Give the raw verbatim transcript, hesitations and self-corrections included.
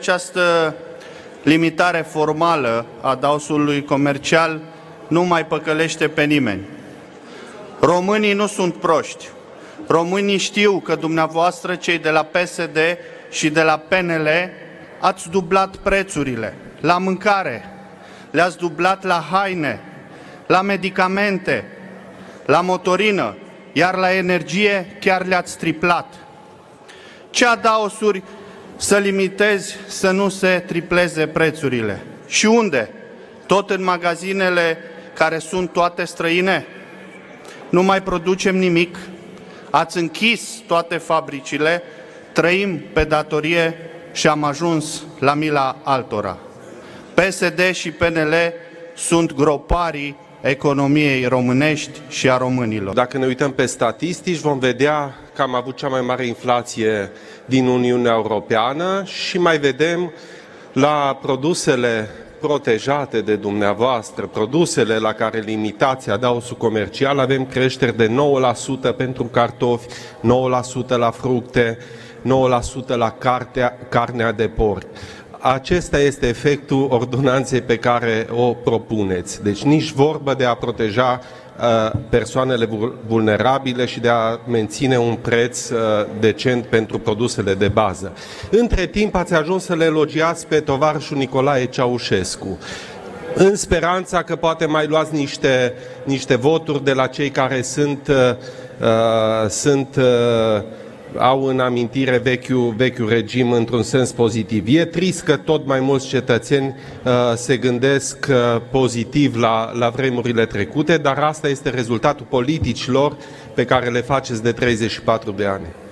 Această limitare formală a dausului comercial nu mai păcălește pe nimeni. Românii nu sunt proști. Românii știu că dumneavoastră, cei de la P S D și de la P N L, ați dublat prețurile la mâncare, le-ați dublat la haine, la medicamente, la motorină, iar la energie chiar le-ați triplat. Ce adaosuri să limitezi să nu se tripleze prețurile? Și unde? Tot în magazinele care sunt toate străine? Nu mai producem nimic, ați închis toate fabricile, trăim pe datorie și am ajuns la mila altora. P S D și P N L sunt groparii economiei românești și a românilor. Dacă ne uităm pe statistici, vom vedea că am avut cea mai mare inflație din Uniunea Europeană și mai vedem la produsele protejate de dumneavoastră, produsele la care limitați adausul comercial, avem creșteri de nouă la sută pentru cartofi, nouă la sută la fructe, nouă la sută la cartea, carnea de porc. Acesta este efectul ordonanței pe care o propuneți. Deci nici vorbă de a proteja uh, persoanele vulnerabile și de a menține un preț uh, decent pentru produsele de bază. Între timp ați ajuns să le elogiați pe tovarășul Nicolae Ceaușescu, în speranța că poate mai luați niște, niște voturi de la cei care sunt... Uh, sunt uh, au în amintire vechiul, vechiul regim într-un sens pozitiv. E trist că tot mai mulți cetățeni uh, se gândesc uh, pozitiv la, la vremurile trecute, dar asta este rezultatul politicilor pe care le faceți de treizeci și patru de ani.